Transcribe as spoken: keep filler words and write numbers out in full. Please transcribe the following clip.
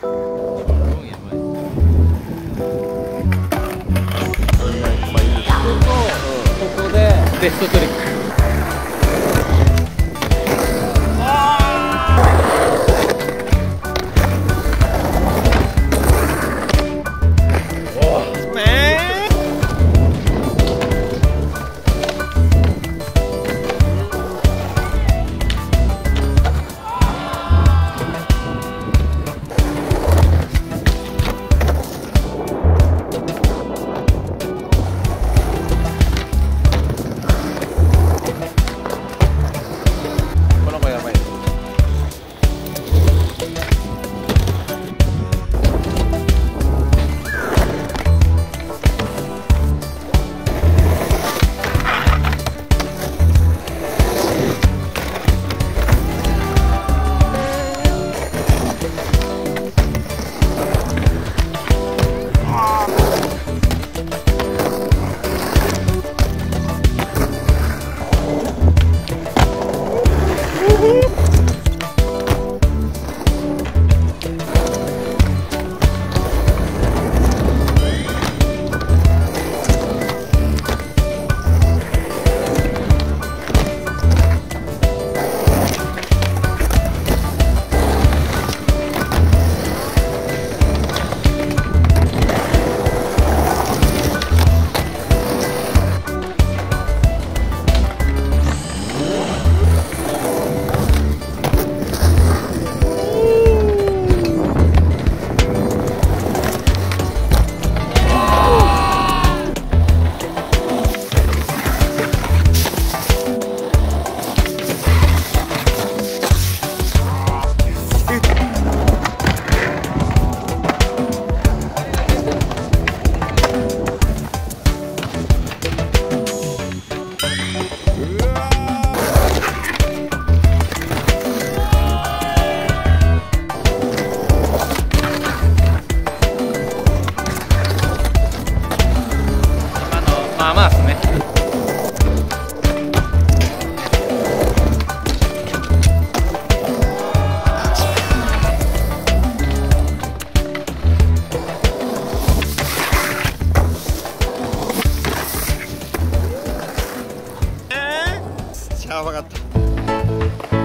ベストトリック。やばかった。